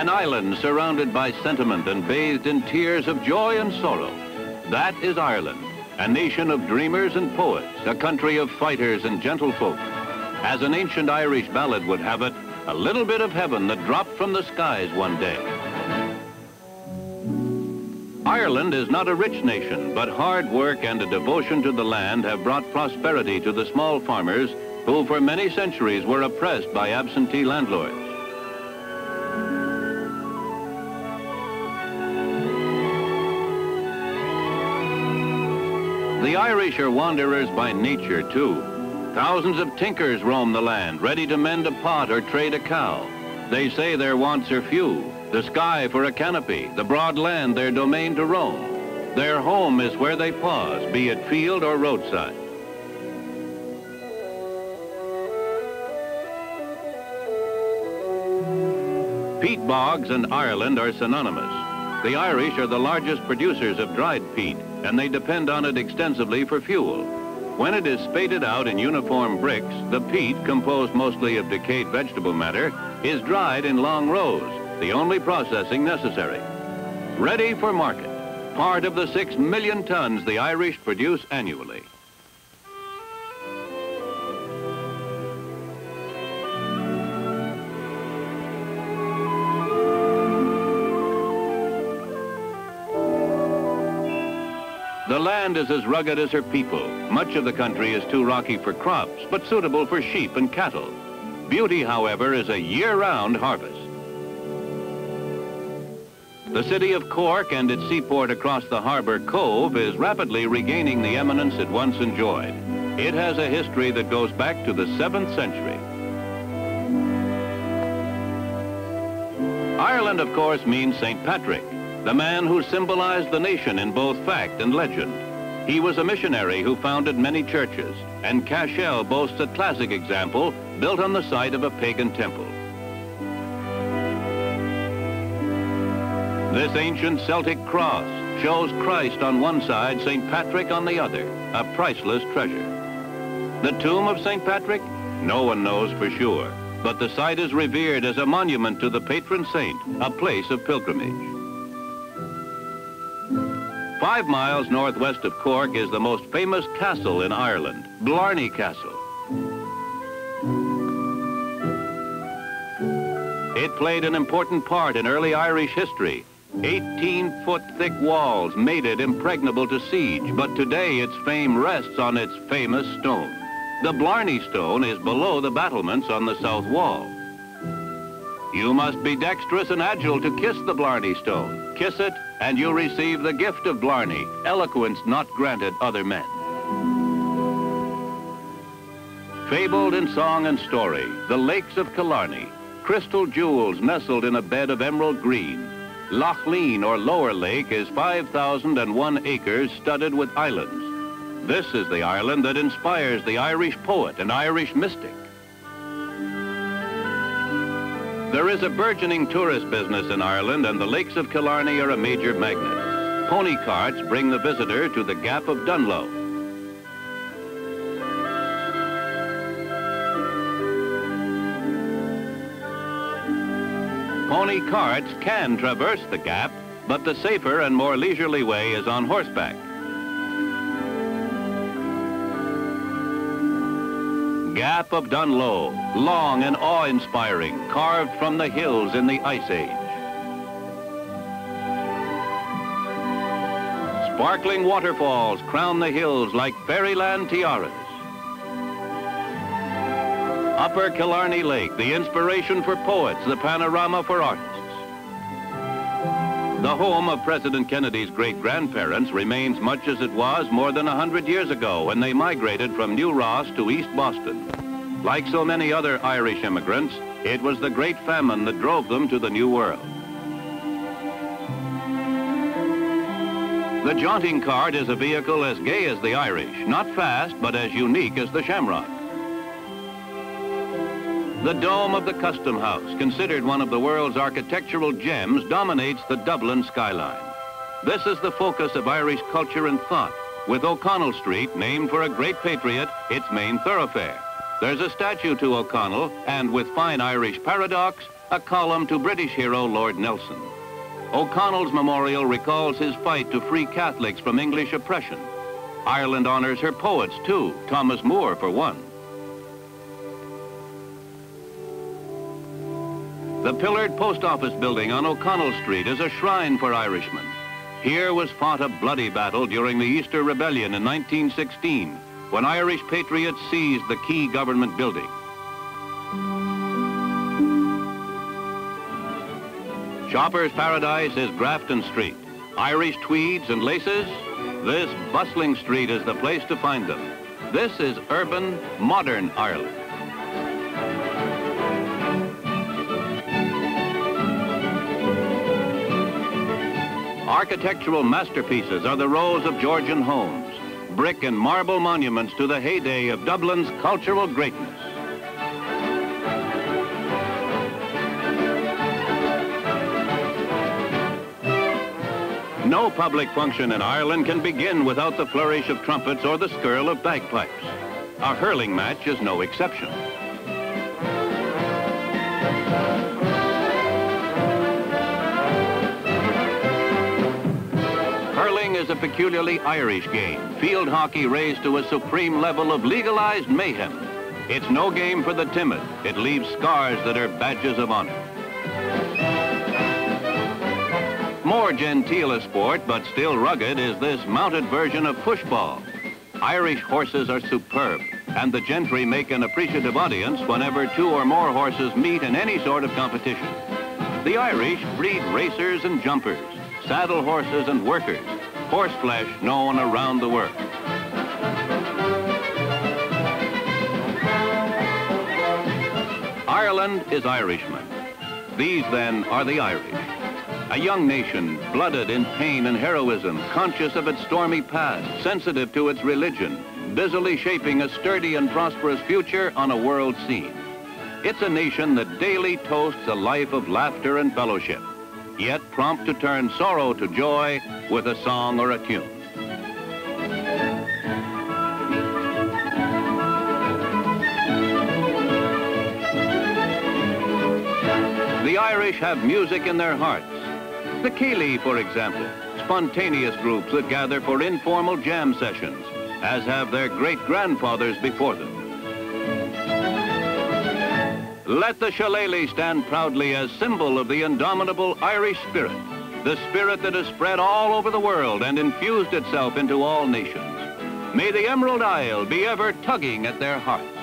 An island surrounded by sentiment and bathed in tears of joy and sorrow. That is Ireland, a nation of dreamers and poets, a country of fighters and gentlefolk. As an ancient Irish ballad would have it, a little bit of heaven that dropped from the skies one day. Ireland is not a rich nation, but hard work and a devotion to the land have brought prosperity to the small farmers who for many centuries were oppressed by absentee landlords. The Irish are wanderers by nature too. Thousands of tinkers roam the land, ready to mend a pot or trade a cow. They say their wants are few, the sky for a canopy, the broad land their domain to roam. Their home is where they pause, be it field or roadside. Peat bogs and Ireland are synonymous. The Irish are the largest producers of dried peat, and they depend on it extensively for fuel. When it is spaded out in uniform bricks, the peat, composed mostly of decayed vegetable matter, is dried in long rows, the only processing necessary. Ready for market, part of the 6 million tons the Irish produce annually. The land is as rugged as her people. Much of the country is too rocky for crops, but suitable for sheep and cattle. Beauty, however, is a year-round harvest. The city of Cork and its seaport across the harbour cove is rapidly regaining the eminence it once enjoyed. It has a history that goes back to the 7th century. Ireland, of course, means Saint Patrick, the man who symbolized the nation in both fact and legend. He was a missionary who founded many churches, and Cashel boasts a classic example built on the site of a pagan temple. This ancient Celtic cross shows Christ on one side, St. Patrick on the other, a priceless treasure. The tomb of St. Patrick? No one knows for sure, but the site is revered as a monument to the patron saint, a place of pilgrimage. 5 miles northwest of Cork is the most famous castle in Ireland, Blarney Castle. It played an important part in early Irish history. 18-foot-thick walls made it impregnable to siege, but today its fame rests on its famous stone. The Blarney Stone is below the battlements on the south wall. You must be dexterous and agile to kiss the Blarney Stone. Kiss it, and you receive the gift of Blarney, eloquence not granted other men. Fabled in song and story, the lakes of Killarney, crystal jewels nestled in a bed of emerald green. Lough Leane, or Lower Lake, is 5,001 acres studded with islands. This is the Ireland that inspires the Irish poet and Irish mystic. There is a burgeoning tourist business in Ireland, and the lakes of Killarney are a major magnet. Pony carts bring the visitor to the Gap of Dunloe. Pony carts can traverse the Gap, but the safer and more leisurely way is on horseback. Gap of Dunloe, long and awe-inspiring, carved from the hills in the Ice Age. Sparkling waterfalls crown the hills like fairyland tiaras. Upper Killarney Lake, the inspiration for poets, the panorama for artists. The home of President Kennedy's great-grandparents remains much as it was more than 100 years ago when they migrated from New Ross to East Boston. Like so many other Irish immigrants, it was the Great Famine that drove them to the New World. The jaunting cart is a vehicle as gay as the Irish, not fast, but as unique as the shamrock. The dome of the Custom House, considered one of the world's architectural gems, dominates the Dublin skyline. This is the focus of Irish culture and thought, with O'Connell Street, named for a great patriot, its main thoroughfare. There's a statue to O'Connell, and with fine Irish paradox, a column to British hero Lord Nelson. O'Connell's memorial recalls his fight to free Catholics from English oppression. Ireland honors her poets too, Thomas Moore for one. The pillared post office building on O'Connell Street is a shrine for Irishmen. Here was fought a bloody battle during the Easter Rebellion in 1916, when Irish patriots seized the key government building. Shoppers' paradise is Grafton Street. Irish tweeds and laces? This bustling street is the place to find them. This is urban, modern Ireland. Architectural masterpieces are the rows of Georgian homes, brick and marble monuments to the heyday of Dublin's cultural greatness. No public function in Ireland can begin without the flourish of trumpets or the skirl of bagpipes. A hurling match is no exception. Hurling is a peculiarly Irish game, field hockey raised to a supreme level of legalized mayhem. It's no game for the timid. It leaves scars that are badges of honor. More genteel a sport, but still rugged, is this mounted version of pushball. Irish horses are superb, and the gentry make an appreciative audience whenever two or more horses meet in any sort of competition. The Irish breed racers and jumpers, saddle horses and workers, horse flesh known around the world. Ireland is Irishmen. These, then, are the Irish. A young nation, blooded in pain and heroism, conscious of its stormy past, sensitive to its religion, busily shaping a sturdy and prosperous future on a world scene. It's a nation that daily toasts a life of laughter and fellowship, yet prompt to turn sorrow to joy with a song or a tune. The Irish have music in their hearts. The ceilidh, for example, spontaneous groups that gather for informal jam sessions, as have their great-grandfathers before them. Let the shillelagh stand proudly as symbol of the indomitable Irish spirit, the spirit that has spread all over the world and infused itself into all nations. May the Emerald Isle be ever tugging at their hearts.